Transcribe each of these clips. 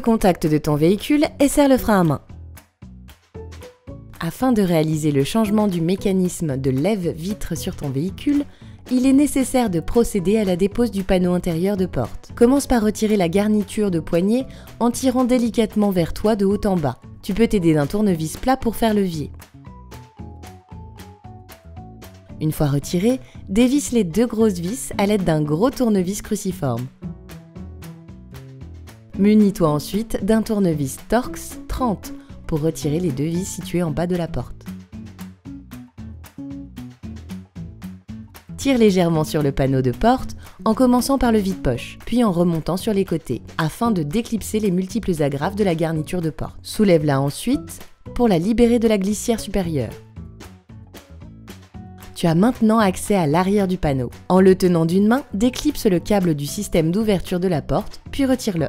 le contact de ton véhicule et serre le frein à main. Afin de réaliser le changement du mécanisme de lève-vitre sur ton véhicule, il est nécessaire de procéder à la dépose du panneau intérieur de porte. Commence par retirer la garniture de poignée en tirant délicatement vers toi de haut en bas. Tu peux t'aider d'un tournevis plat pour faire levier. Une fois retiré, dévisse les deux grosses vis à l'aide d'un gros tournevis cruciforme. Munis-toi ensuite d'un tournevis Torx 30 pour retirer les deux vis situées en bas de la porte. Tire légèrement sur le panneau de porte en commençant par le vide-poche, puis en remontant sur les côtés, afin de déclipser les multiples agrafes de la garniture de porte. Soulève-la ensuite pour la libérer de la glissière supérieure. Tu as maintenant accès à l'arrière du panneau. En le tenant d'une main, déclipse le câble du système d'ouverture de la porte, puis retire-le.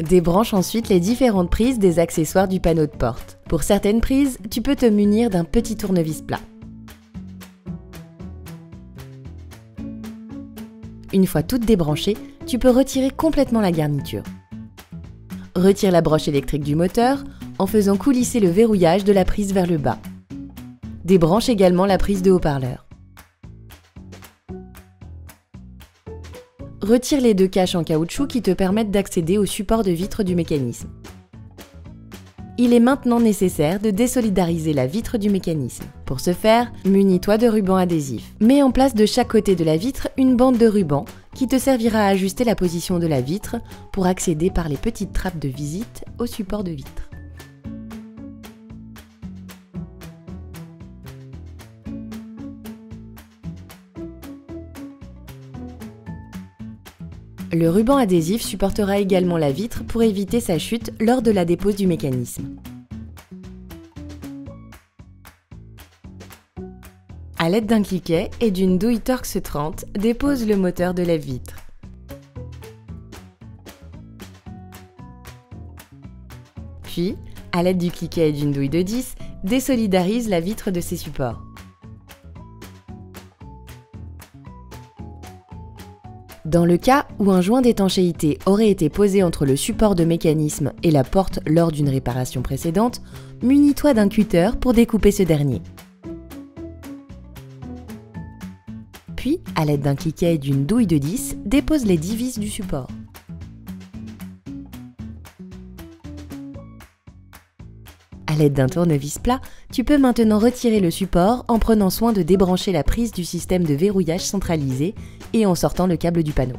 Débranche ensuite les différentes prises des accessoires du panneau de porte. Pour certaines prises, tu peux te munir d'un petit tournevis plat. Une fois toutes débranchées, tu peux retirer complètement la garniture. Retire la broche électrique du moteur en faisant coulisser le verrouillage de la prise vers le bas. Débranche également la prise de haut-parleur. Retire les deux caches en caoutchouc qui te permettent d'accéder au support de vitre du mécanisme. Il est maintenant nécessaire de désolidariser la vitre du mécanisme. Pour ce faire, munis-toi de rubans adhésifs. Mets en place de chaque côté de la vitre une bande de ruban qui te servira à ajuster la position de la vitre pour accéder par les petites trappes de visite au support de vitre. Le ruban adhésif supportera également la vitre pour éviter sa chute lors de la dépose du mécanisme. A l'aide d'un cliquet et d'une douille Torx 30, dépose le moteur de la vitre. Puis, à l'aide du cliquet et d'une douille de 10, désolidarise la vitre de ses supports. Dans le cas où un joint d'étanchéité aurait été posé entre le support de mécanisme et la porte lors d'une réparation précédente, munis-toi d'un cutter pour découper ce dernier. Puis, à l'aide d'un cliquet et d'une douille de 10, dépose les 10 vis du support. À l'aide d'un tournevis plat, tu peux maintenant retirer le support en prenant soin de débrancher la prise du système de verrouillage centralisé et en sortant le câble du panneau.